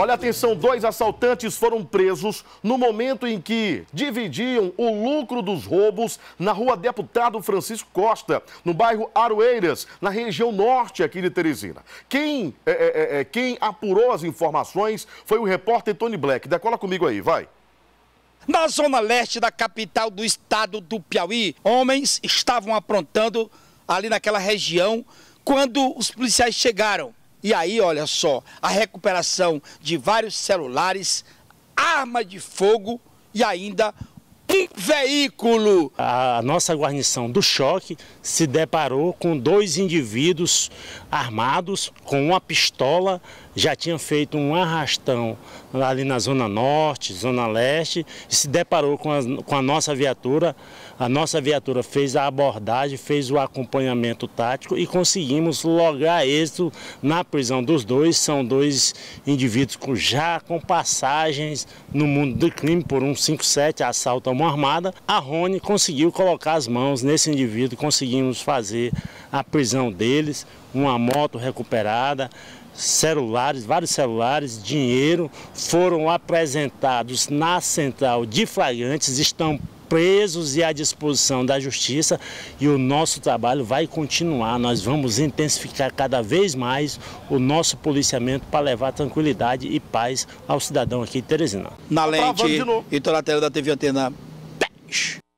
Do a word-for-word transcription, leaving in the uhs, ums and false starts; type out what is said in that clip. Olha, atenção, dois assaltantes foram presos no momento em que dividiam o lucro dos roubos na rua Deputado Francisco Costa, no bairro Aroeiras, na região norte aqui de Teresina. Quem, é, é, é, quem apurou as informações foi o repórter Tony Black. Decola comigo aí, vai. Na zona leste da capital do estado do Piauí, homens estavam aprontando ali naquela região quando os policiais chegaram. E aí, olha só, a recuperação de vários celulares, arma de fogo e ainda um veículo. A nossa guarnição do choque se deparou com dois indivíduos armados com uma pistola. Já tinham feito um arrastão ali na zona norte, zona leste, e se deparou com a, com a nossa viatura. A nossa viatura fez a abordagem, fez o acompanhamento tático e conseguimos logar êxito na prisão dos dois. São dois indivíduos com, já com passagens no mundo do crime por um cinco sete, assalto a mão armada. A Rony conseguiu colocar as mãos nesse indivíduo, conseguimos fazer a prisão deles, uma moto recuperada, celulares, vários celulares, dinheiro, foram apresentados na central de flagrantes, estão presos e à disposição da justiça, e o nosso trabalho vai continuar. Nós vamos intensificar cada vez mais o nosso policiamento para levar tranquilidade e paz ao cidadão aqui de Teresina. Na lente e toda a tela da T V Antena dez.